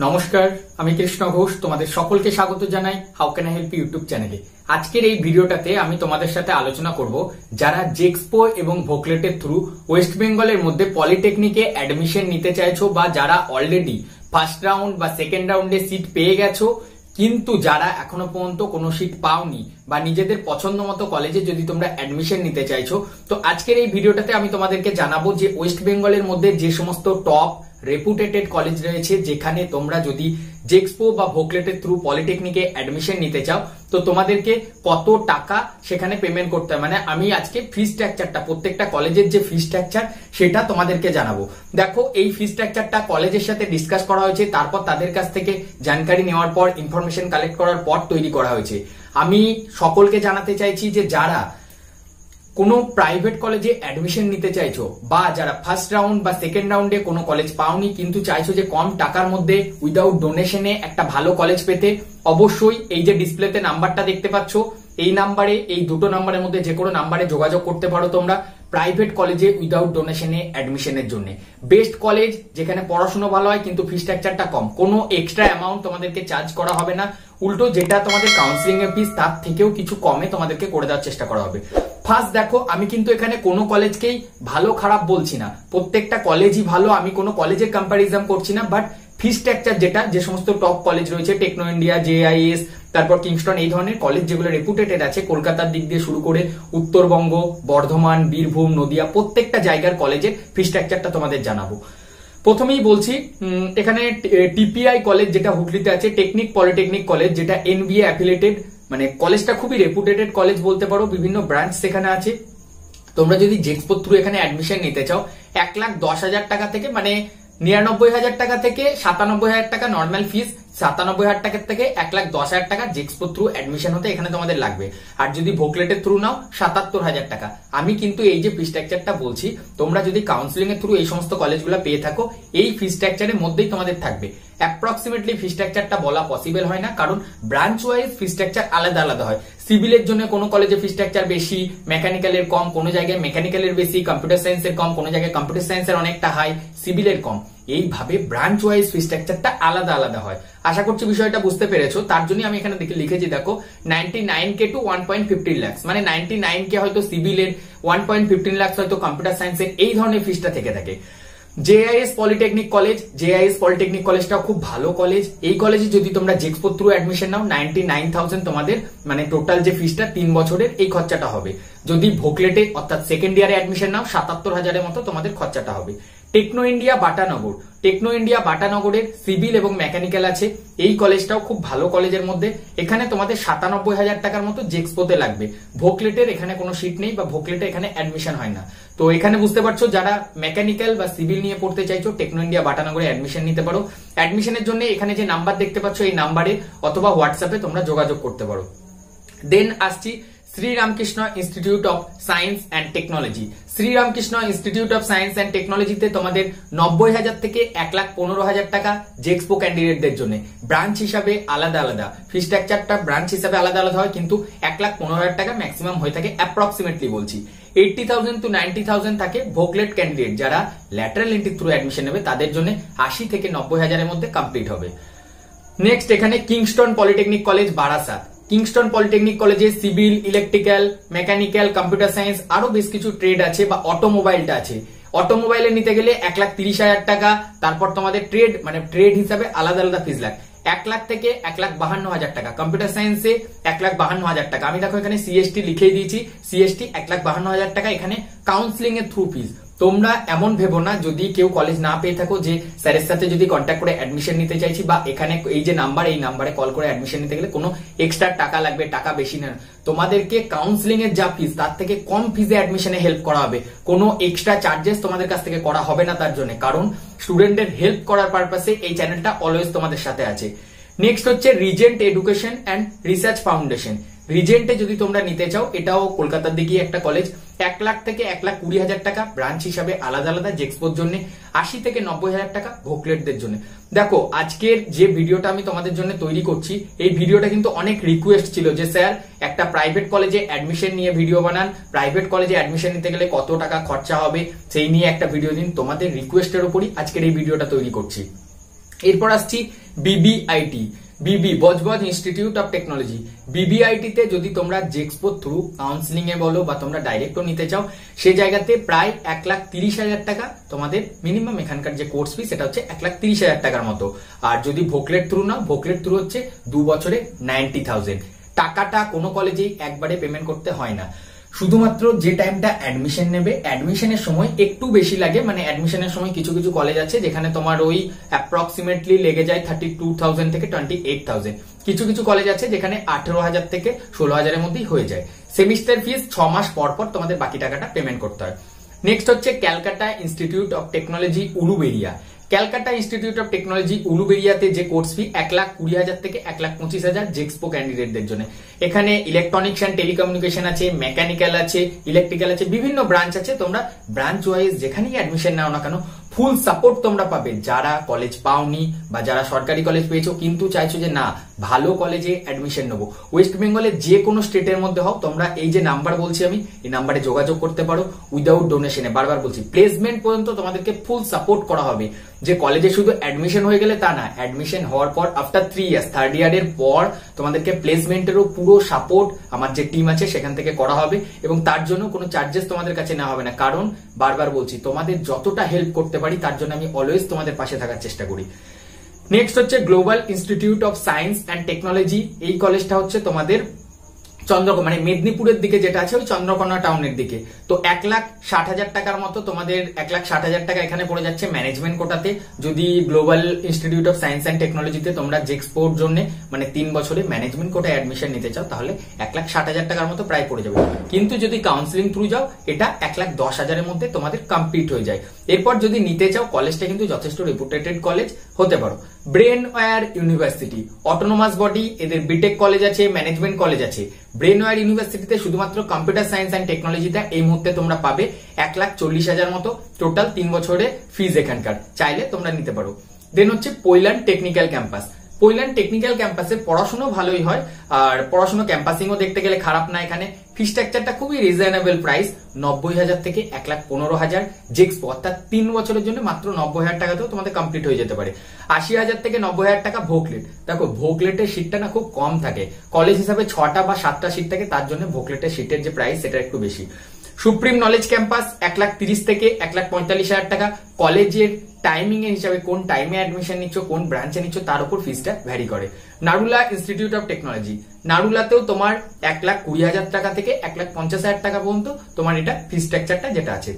नमस्कार आमी कृष्ण घोष तुम्हारे सकल के स्वागत जानाई how can I help YouTube चैनेले। आजकेर एई भिडियोटाते आमी तोमादेर साथे आलोचना करब जारा जेक्सपो एबं भोकलेटेर थ्रू वेस्ट बेंगलेर मध्ये पलिटेक्निके एडमिशन निते चाइछो बा जारा अलरेडी फार्स्ट राउंड बा सेकेंड राउंडे सीट पेये गेछो किन्तु যারা এখনো পর্যন্ত কোনো সিট পাওনি বা নিজেদের পছন্দমতো কলেজে যদি তোমরা অ্যাডমিশন নিতে চাইছো তো আজকের এই ভিডিওটাতে আমি তোমাদেরকে জানাবো যে ওয়েস্ট বেঙ্গলের মধ্যে যে সমস্ত টপ রেপুটেটেড কলেজ রয়েছে যেখানে তোমরা যদি জেক্সপো বা ভোকলেটের থ্রু পলিটেকনিকে অ্যাডমিশন নিতে চাও তো তোমাদেরকে কত টাকা সেখানে পেমেন্ট করতে হয় মানে আমি আজকে ফি স্ট্রাকচারটা প্রত্যেকটা কলেজের যে ফি স্ট্রাকচার সেটা তোমাদেরকে জানাবো। দেখো এই ফি স্ট্রাকচারটা কলেজের সাথে ডিসকাস করা হয়েছে তারপর তাদের কাছ থেকে জানকারি নেওয়ার পর ইনফরমেশন কালেক্ট করার পর তৈরি করা হয়েছে। আমি সকলকে জানাতে চাইছি যে যারা কোনো প্রাইভেট কলেজে অ্যাডমিশন নিতে চাইছো বা যারা ফার্স্ট রাউন্ড বা সেকেন্ড রাউন্ডে কোনো কলেজ পাওনি কিন্তু চাইছো যে কম টাকার মধ্যে উইদাউট ডোনেশনে একটা ভালো কলেজ পেতে অবশ্যই এই যে ডিসপ্লেতে নাম্বারটা দেখতে পাচ্ছ এই নাম্বারে এই দুটো নাম্বারের মধ্যে যে কোনো নাম্বারে যোগাযোগ করতে পারো তোমরা প্রাইভেট কলেজে উইদাউট ডোনেশনে অ্যাডমিশনের জন্য। বেস্ট কলেজ যেখানে পড়াশোনা ভালো হয় কিন্তু ফি স্ট্রাকচারটা কম কোনো এক্সট্রা অ্যামাউন্ট তোমাদেরকে চার্জ করা হবে না উল্টো যেটা তোমাদের কাউন্সিলিং এর ফিস তার থেকেও কিছু কমে তোমাদেরকে করে দেওয়ার চেষ্টা করা হবে। ফার্স্ট দেখো আমি কিন্তু এখানে কোনো কলেজকেই ভালো খারাপ বলছি না প্রত্যেকটা কলেজই ভালো আমি কোনো কলেজের কম্পারিজন করছি না বাট ফি স্ট্রাকচার যেটা যে সমস্ত টপ কলেজ রয়েছে টেকনো ইন্ডিয়া JIS তারপর কিংস্টন এই ধরনের কলেজ যেগুলো রেপুটেটেড আছে কলকাতার দিক দিয়ে শুরু করে উত্তরবঙ্গ বর্ধমান বীরভূম নদিয়া প্রত্যেকটা জায়গার কলেজের ফি স্ট্রাকচারটা তোমাদের জানাবো। প্রথমেই বলছি এখানে TPI কলেজ যেটা হুগলিতে আছে টেকনিক পলিটেকনিক কলেজ যেটা NBA অ্যাফিলিয়েটেড মানে কলেজটা খুবই রেপুটেটেড কলেজ বলতে পারো বিভিন্ন ব্রাঞ্চ সেখানে আছে তোমরা যদি জেক্সপোর থ্রু এখানে অ্যাডমিশন নিতে চাও 1,10,000 টাকা থেকে মানে 99,000 টাকা থেকে 97,000 টাকা নর্মাল ফিস 97,000 টাকা থেকে 1,10,000 টাকা জেক্সপোর থ্রু অ্যাডমিশন হতে এখানে তোমাদের লাগবে। আর যদি ভোকলেটের থ্রু নাও 77,000 টাকা। আমি কিন্তু এই যে ফি স্ট্রাকচারটা বলছি তোমরা যদি কাউন্সিলিং এর থ্রু এই সমস্ত কলেজগুলো পেয়ে থাকো এই ফি স্ট্রাকচারের মধ্যেই তোমাদের থাকবে। অ্যাপ্রক্সিমেটলি ফি স্ট্রাকচারটা বলা পসিবল হয় না কারণ ব্রাঞ্চ ওয়াইজ ফি স্ট্রাকচার আলাদা আলাদা হয় সিভিলের জন্য কোনো কলেজে ফি স্ট্রাকচার বেশি মেকানিক্যালের কম কোনো জায়গায় মেকানিক্যালের বেশি কম্পিউটার সায়েন্সের কম কোনো জায়গায় কম্পিউটার সায়েন্সের অনেকটা হাই সিভিলের কম এইভাবে ব্রাঞ্চ ওয়াইজ ফি স্ট্রাকচারটা আলাদা আলাদা হয়। আশা করছি বিষয়টা বুঝতে পেরেছো তার জন্য আমি এখানে লিখেছি দেখো 99K to 1.15 lakhs মানে 99K হয়তো সিভিলের 1.15 lakhs হয়তো কম্পিউটার সায়েন্সের এই ধরনের ফিসটা থেকে থাকে। JIS polytechnic college JIS polytechnic কলেজটা খুব ভালো কলেজ এই কলেজে যদি তোমরা জেক্সপোর থ্রু অ্যাডমিশন নাও 99,000 তোমাদের মানে টোটাল যে ফিসটা 3 বছরের এই খরচাটা হবে। যদি ভোকলেটে অর্থাৎ সেকেন্ড ইয়ারে অ্যাডমিশন নাও 77,000 মতো তোমাদের খরচাটা হবে। Techno India Batanagar Techno India বাটানগরের সিভিল এবং মেকানিক্যাল আছে এই কলেজটাও খুব ভালো কলেজের মধ্যে এখানে তোমাদের 97,000 টাকার মতো জেক্সপোতে লাগবে ভোকলেটের এখানে কোনো সিট নেই বা ভোকলেটে এখানে অ্যাডমিশন হয় না তো এখানে বুঝতে পারছো যারা মেকানিক্যাল বা সিভিল নিয়ে পড়তে চাইছো টেকনো ইন্ডিয়া বাটানগরে অ্যাডমিশন নিতে পারো। অ্যাডমিশনের জন্য এখানে যে নাম্বার দেখতে পাচ্ছ এই নাম্বারে অথবা হোয়াটসঅ্যাপে তোমরা যোগাযোগ করতে পারো। দেন আসছি Shri Ramakrishna institute of science and technology Shri Ramakrishna institute of science and technology ते तुम्हादेर 90,000 থেকে 1,15,000 টাকা জেক্সপো ক্যান্ডিডেটদের জন্য ব্রাঞ্চ হিসাবে আলাদা আলাদা ফি স্ট্রাকচারটা ব্রাঞ্চ হিসাবে আলাদা আলাদা হয় কিন্তু 1,15,000 টাকা ম্যাক্সিমাম হয়ে থাকে অ্যাপ্রক্সিমেটলি বলছি। 80,000 to 90,000 থাকে ভোকলেট ক্যান্ডিডেট যারা ল্যাটারাল এন্ট্রি থ্রু অ্যাডমিশন নেবে তাদের জন্য 80,000 থেকে 90,000 মধ্যে কমপ্লিট হবে। নেক্সট এখানে Kingston polytechnic college Barasat Kingston polytechnic কলেজে civil electrical mechanical computer science আরো বেশ কিছু ট্রেড আছে বা অটোমোবাইলটা আছে অটোমোবাইলে নিতে গেলে 1,30,000 টাকা তারপর তোমাদের ট্রেড মানে ট্রেড হিসাবে আলাদা আলাদা ফিস লাগে 1,00,000 থেকে 1,52,000 টাকা কম্পিউটার সায়েন্সে 1,52,000 টাকা আমি দেখো এখানে CST লিখে দিয়েছি CST 1,52,000 টাকা এখানে কাউন্সিলিং এর থ্রু ফিস। তোমরা এমন ভেবো না যদি কেউ কলেজ না পেয়ে থাকো যে স্যারের সাথে যদি কন্ট্যাক্ট করে অ্যাডমিশন নিতে চাইছি বা এখানে এই যে নাম্বার এই নাম্বারে কল করে অ্যাডমিশন নিতে গেলে কোনো এক্সট্রা টাকা লাগবে টাকা বেশি না তোমাদেরকে কাউন্সেলিং এর যা ফিস তার থেকে কম ফিজে অ্যাডমিশনে হেল্প করা হবে কোনো এক্সট্রা চার্জেস তোমাদের কাছ থেকে করা হবে না তার জন্য কারণ স্টুডেন্টদের হেল্প করার পারপাসে এই চ্যানেলটা অলওয়েজ তোমাদের সাথে আছে। নেক্সট হচ্ছে Regent Education and Research Foundation রিজেন্টে যদি তোমরা নিতে চাও এটাও কলকাতার দিকেই একটা কলেজ 1,00,000 থেকে 1,20,000 টাকা ব্রাঞ্চ হিসাবে আলাদা আলাদা জেক্সপোর জন্য 80,000 থেকে 90,000 টাকা ভোকলেটদের জন্য। দেখো আজকের যে ভিডিওটা আমি তোমাদের জন্য তৈরি করছি এই ভিডিওটা কিন্তু অনেক রিকোয়েস্ট ছিল যে স্যার একটা প্রাইভেট কলেজে অ্যাডমিশন নিয়ে ভিডিও বানান প্রাইভেট কলেজে অ্যাডমিশন নিতে গেলে কত টাকা খরচা হবে সেই নিয়ে একটা ভিডিও দিন তোমাদের রিকোয়েস্টের উপরই আজকের এই ভিডিওটা তৈরি করছি। এরপর আসছি BBIT BB Budge Budge institute of technology BBIT তে যদি তোমরা জেক্সপো থ্রু কাউন্সেলিং এ বলো বা তোমরা ডাইরেক্টও নিতে চাও সেই জায়গাতে প্রায় 1,30,000 টাকা তোমাদের মিনিমাম এখানকার যে কোর্স ফি সেটা হচ্ছে 1,30,000 টাকার মতো আর যদি ভোকলেট থ্রু না ভোকলেট থ্রু হচ্ছে 2 বছরে 90,000 টাকাটা কোনো কলেজেই একবারে পেমেন্ট করতে হয় না শুধুমাত্র যে টাইমটা অ্যাডমিশন নেবে অ্যাডমিশনের সময় একটু বেশি লাগে মানে অ্যাডমিশনের সময় কিছু কিছু কলেজ আছে যেখানে তোমার ওই অ্যাপ্রক্সিমেটলি লেগে যায় 32,000 থেকে 28,000 কিছু কিছু কলেজ আছে যেখানে 18,000 থেকে 16,000 এর মধ্যেই হয়ে যায় সেমিস্টার ফিস 6 মাস পর পর তোমাদের বাকি টাকাটা পেমেন্ট করতে হয় নেক্সট হচ্ছে Calcutta Institute of Technology Uluberia Calcutta Institute of Technology উলুবেড়িয়াতে যে কোর্স ফি 1,20,000 থেকে 1,25,000 জেক্সপো ক্যান্ডিডেটদের জন্য এখানে ইলেকট্রনিক্স এন্ড টেলিকমিউনিকেশন আছে মেকানিক্যাল আছে ইলেকট্রিক্যাল আছে বিভিন্ন ব্রাঞ্চ আছে তোমরা ব্রাঞ্চ ওয়াইজ যেখানেই অ্যাডমিশন নাও না কেন ফুল সাপোর্ট তোমরা পাবে যারা কলেজ পাওনি বা যারা সরকারি কলেজ পেয়েছো কিন্তু চাইছো যে না ভালো কলেজে অ্যাডমিশন নেব ওয়েস্ট বেঙ্গলের যে কোনো স্টেটের মধ্যে হোক তোমরা এই যে নাম্বার বলছি আমি এই নম্বরে যোগাযোগ করতে পারো উইদাউট ডোনেশনে বারবার বলছি প্লেসমেন্ট পর্যন্ত তোমাদেরকে ফুল সাপোর্ট করা হবে যে কলেজে শুধু অ্যাডমিশন হয়ে গেলে তা না অ্যাডমিশন হওয়ার পর আফটার 3 ইয়ার্স থার্ড ইয়ারের পর তোমাদেরকে প্লেসমেন্টেরও পুরো সাপোর্ট আমার যে টিম আছে সেখান থেকে করা হবে এবং তার জন্য কোনো চার্জেস তোমাদের কাছে নেওয়া হবে না কারণ বারবার বলছি তোমাদের যতটা হেল্প করতে পারি তার জন্য আমি অলওয়েজ তোমাদের পাশে থাকার চেষ্টা করি নেক্সট হচ্ছে Global Institute of Science and Technology এই কলেজটা হচ্ছে তোমাদের চন্দ্রকোনা মানে মেদিনীপুরের দিকে যেটা আছে ওই চন্দ্রকোনা টাউনের দিকে তো 1,60,000 টাকার মতো তোমাদের 1,60,000 টাকা এখানে পড়ে যাচ্ছে ম্যানেজমেন্ট কোটাতে যদি Global Institute of Science and টেকনোলজিতে তোমরা জেক্সপোর জন্য মানে 3 বছরে ম্যানেজমেন্ট কোটায় অ্যাডমিশন নিতে চাও তাহলে 1,60,000 টাকার মতো প্রায় পড়ে যাবে কিন্তু যদি কাউন্সেলিং থ্রু যাও এটা 1,10,000 এর মধ্যে তোমাদের কমপ্লিট হয়ে যায় এরপর যদি নিতে চাও কলেজটা কিন্তু যথেষ্ট রেপুটেটেড কলেজ হতে পারো ব্রেনওয়্যার ইউনিভার্সিটি অটোনোমাস বডি এদের বিটেক কলেজ আছে ম্যানেজমেন্ট কলেজ আছে ব্রেনওয়্যার ইউনিভার্সিটিতে শুধুমাত্র কম্পিউটার সায়েন্স এন্ড টেকনোলজিটা এই মুহূর্তে তোমরা পাবে 1,40,000 মতো টোটাল 3 বছরে ফিজ এখানকার চাইলে তোমরা নিতে পারো দেন হচ্ছে Pailan technical campus Pailan technical ক্যাম্পাসে পড়াশোনা ভালোই হয় আর পড়াশোনা ক্যাম্পাসিংও দেখতে গেলে খারাপ না এখানে ফি স্ট্রাকচারটা খুবই রিজনেবল প্রাইস 90,000 থেকে 1,15,000 জেক্সপো অর্থাৎ 3 বছরের জন্য মাত্র 90,000 টাকাতেও তোমাদের কমপ্লিট হয়ে যেতে পারে 80,000 থেকে 90,000 টাকা ভোকলেট দেখো ভোকলেটের সিটটা না খুব কম থাকে কলেজ হিসাবে 6টা বা 7টা সিট থাকে তার জন্য ভোকলেটের সিটের যে প্রাইস সেটা একটু বেশি সুপ্রিম নলেজ ক্যাম্পাস 1,30,000 থেকে 1,45,000 টাকা কলেজের টাইমিং এর হিসাবে কোন টাইমে অ্যাডমিশন নিচ্ছ কোন ব্রাঞ্চে নিচ্ছ তার উপর ফিসটা ভ্যারি করে নারুলা ইনস্টিটিউট অফ টেকনোলজি নারুলাতেও তোমার 1,20,000 টাকা থেকে 1,50,000 টাকা পর্যন্ত তোমার এটা ফি স্ট্রাকচারটা যেটা আছে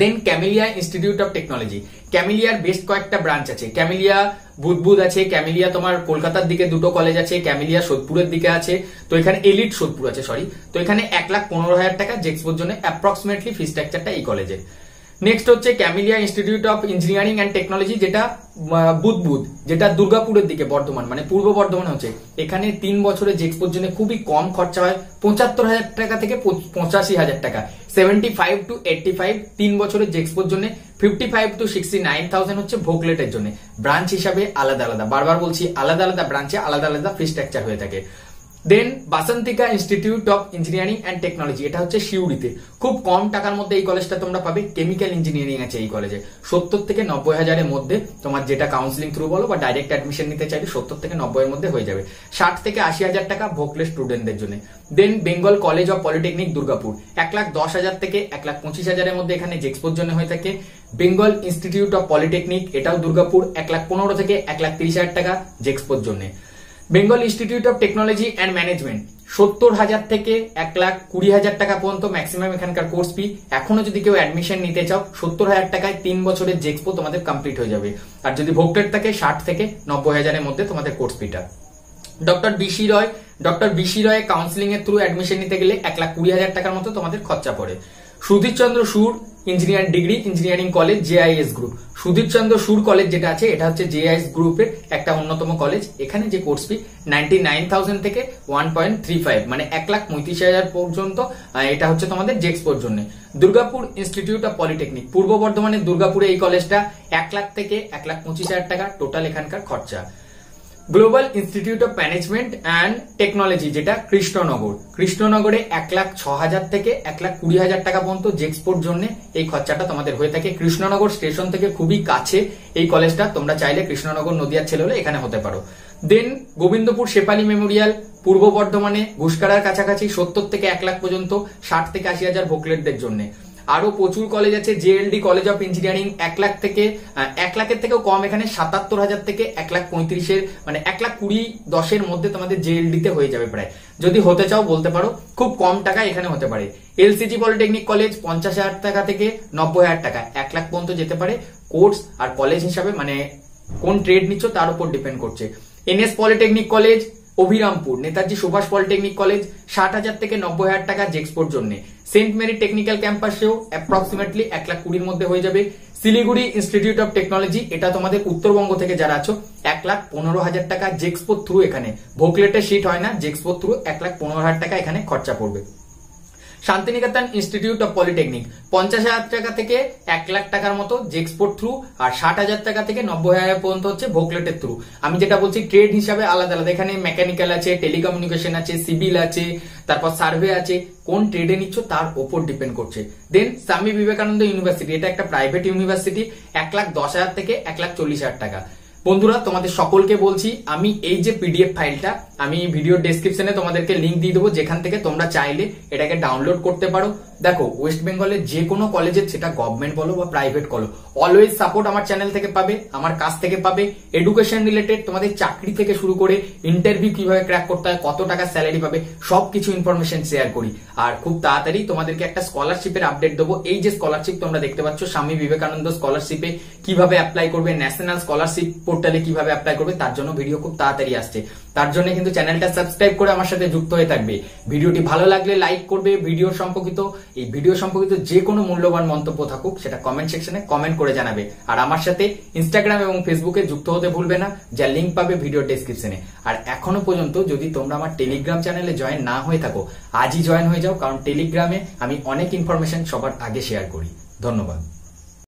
then Camellia Institute of Technology ক্যামেলিয়ার বেশ কয়েকটা ব্রাঞ্চ আছে ক্যামেলিয়া বুদবুদ আছে ক্যামেলিয়া তোমার কলকাতার দিকে দুটো কলেজ আছে ক্যামেলিয়া সোদপুরের দিকে আছে তো এখানে এলিট সোদপুর আছে সরি তো এখানে 1,15,000 টাকা জেক্সপোর জন্য অ্যাপ্রক্সিমেটলি ফি স্ট্রাকচারটা এই কলেজের নেক্সট হচ্ছে Camellia Institute of Engineering and Technology যেটা বুদবুদ যেটা দুর্গাপুরের দিকে বর্ধমান মানে পূর্ব বর্ধমান হচ্ছে এখানে 3 বছরে জেক্সপোর জন্য খুবই কম খরচা হয় 75,000 টাকা থেকে 85,000 টাকা 75 টু 85 3 বছরের জেক্সপোর জন্য 55 টু 69,000 হচ্ছে ভোকলেটের জন্য ব্রাঞ্চ হিসাবে আলাদা আলাদা বারবার বলছি আলাদা আলাদা ব্রাঞ্চে আলাদা আলাদা ফি স্ট্রাকচার হয়ে থাকে then Basantika Institute of Engineering and Technology এটা হচ্ছে সিউড়িতে খুব কম টাকার মধ্যে এই কলেজটা তোমরা পাবে কেমিক্যাল ইঞ্জিনিয়ারিং আছে এই কলেজে 70 থেকে 90,000 এর মধ্যে তোমার যেটা কাউন্সেলিং থ্রু বলো বা ডাইরেক্ট অ্যাডমিশন নিতে চাইলে 70 থেকে 90 এর মধ্যে হয়ে যাবে 60 থেকে 80,000 টাকা ভোকলে স্টুডেন্টদের জন্য then Bengal College of Polytechnic Durgapur 1,10,000 থেকে 1,25,000 এর মধ্যে এখানে জেক্সপোর জন্য হয়ে থাকে বেঙ্গল ইনস্টিটিউট অফ পলিটেকনিক এটাও দুর্গাপুর 1,15,000 থেকে 1,30,000 টাকা জেক্সপোর জন্য Bengal Institute of Technology and Management 70,000 থেকে 1,20,000 টাকা পর্যন্ত ম্যাক্সিমাম এখানকার কোর্স ফি এখনো যদি কেউ অ্যাডমিশন নিতে চাও 70,000 টাকায় 3 বছরের জেক্সপো তোমাদের কমপ্লিট হয়ে যাবে আর যদি ভোকলেট থাকে 60 থেকে 90,000 এর মধ্যে তোমাদের কোর্স ফিটা ডক্টর বিসি রয় কাউন্সেলিং এর থ্রু অ্যাডমিশন নিতে গেলে 1,20,000 টাকার মতো তোমাদের খরচা পড়ে Sudhirchandra Sur engineering degree engineering college JIS group Sudhirchandra Sur college যেটা আছে এটা হচ্ছে জেআইএস গ্রুপের একটা অন্যতম কলেজ এখানে যে কোর্স ফি 99,000 থেকে 1.35 মানে 1,35,000 পর্যন্ত এটা হচ্ছে তোমাদের জেক্সপোর জন্য দুর্গাপুর ইনস্টিটিউট অফ পলিটেকনিক পূর্ব বর্ধমানের দুর্গাপুরে এই কলেজটা 1,00,000 থেকে 1,25,000 টাকা টোটাল এখানকার খরচা Global Institute of Management and Technology जेटा कृष्णनगर कृष्णनगरे 1,06,000 থেকে 1,20,000 টাকা পর্যন্ত জেক্সপোর জন্য এই খরচাটা তোমাদের হয়ে থাকে। কৃষ্ণনগর স্টেশন থেকে খুবই কাছে এই কলেজটা, তোমরা চাইলে কৃষ্ণনগর নদিয়ার ছেলে হলে এখানে হতে পারো। দেন গোবিন্দপুর সেপালি মেমোরিয়াল পূর্ব বর্ধমানে ঘুষকাড়ার কাছাকাছি 70 থেকে 1 লাখ পর্যন্ত, 60 থেকে 80 হাজার ভোকলেটদের জন্য। আরো প্রচুর কলেজ আছে, জেএলডি কলেজ অফ ইঞ্জিনিয়ারিং 1 লাখের থেকেও কম, এখানে 77,000 থেকে 1,35,000 মানে 1,20,000 মধ্যে তোমাদের জেএলডি তে হয়ে যাবে প্রায়, যদি হতে চাও বলতে পারো, খুব কম টাকা এখানে হতে পারে। এলসিজি পলিটেকনিক কলেজ 50,000 টাকা থেকে 90,000 টাকা 1 লাখ পর্যন্ত যেতে পারে, কোর্স আর কলেজ হিসাবে মানে কোন ট্রেড নিচ্ছ তার উপর ডিপেন্ড করছে। NS polytechnic college Abhirampur, Netaji Subhash polytechnic college 60,000 থেকে 90,000 টাকা জেক্সপোর জন্য। সেন্ট মেরি টেকনিক্যাল ক্যাম্পাসেও অ্যাপ্রক্সিমেটলি 1,20,000 মধ্যে হয়ে যাবে। শিলিগুড়ি ইনস্টিটিউট অফ টেকনোলজি, এটা তোমাদের উত্তরবঙ্গ থেকে যারা আছো 1,15,000 টাকা জেক্সপোর থ্রু, এখানে ভোকলেটের সিট হয় না, জেক্সপোর থ্রু 1,15,000 টাকা এখানে খরচা পড়বে। শান্তিনিকেতন ইনস্টিটিউট অফ পলিটেকনিক 50,000 টাকা থেকে 1 লাখ টাকার মতো জেক্সপোর থ্রু, আর 60,000 টাকা থেকে 90,000 পর্যন্ত হচ্ছে ভোকলেটের থ্রু। আমি যেটা বলছি ট্রেড হিসাবে আলাদা আলাদা, এখানে মেকানিক্যাল আছে, টেলিকমিউনিকেশন আছে, সিভিল আছে, তারপর সার্ভে আছে, কোন ট্রেডে নিচ্ছ তার উপর ডিপেন্ড করছে। দেন স্বামী বিবেকানন্দ ইউনিভার্সিটি, এটা একটা প্রাইভেট ইউনিভার্সিটি, 1,10,000 থেকে 1,40,000 টাকা। বন্ধুরা তোমাদের সকলকে বলছি, আমি এই যে পিডিএফ ফাইলটা আমি ভিডিও ডেসক্রিপশনে তোমাদেরকে লিঙ্ক দিয়ে দেবো, যেখান থেকে তোমরা চাইলে এটাকে ডাউনলোড করতে পারো। দেখো ওয়েস্ট বেঙ্গলের যে কোনো কলেজের, সেটা গভর্নমেন্ট বলো বা প্রাইভেট বলো, অলওয়েজ সাপোর্ট আমার চ্যানেল থেকে পাবে, আমার কাছ থেকে পাবে। এডুকেশন রিলেটেড তোমাদের চাকরি থেকে শুরু করে ইন্টারভিউ কিভাবে ক্র্যাক করতে হয়, কত টাকা স্যালারি পাবে, সবকিছু ইনফরমেশন শেয়ার করি। আর খুব তাড়াতাড়ি তোমাদেরকে একটা স্কলারশিপের আপডেট দেবো। এই যে স্কলারশিপ তোমরা দেখতে পাচ্ছ, স্বামী বিবেকানন্দ স্কলারশিপে কিভাবে অ্যাপ্লাই করবে, ন্যাশনাল স্কলারশিপ পোর্টালে কিভাবে অ্যাপ্লাই করবে, তার জন্য ভিডিও খুব তাড়াতাড়ি আসছে। তার জন্য কিন্তু চ্যানেলটা সাবস্ক্রাইব করে আমার সাথে যুক্ত হয়ে থাকবে। ভিডিওটি ভালো লাগলে লাইক করবে, ভিডিও সম্পর্কিত যে কোনো মূল্যবান মন্তব্য থাকুক সেটা কমেন্ট সেকশনে কমেন্ট করে জানাবে। আর আমার সাথে ইনস্টাগ্রাম এবং ফেসবুকে যুক্ত হতে ভুলবে না, যা লিঙ্ক পাবে ভিডিও ডেসক্রিপশনে। আর এখনো পর্যন্ত যদি তোমরা আমার টেলিগ্রাম চ্যানেলে জয়েন না হয়ে থাকো, আজই জয়েন হয়ে যাও, কারণ টেলিগ্রামে আমি অনেক ইনফরমেশন সবার আগে শেয়ার করি। ধন্যবাদ।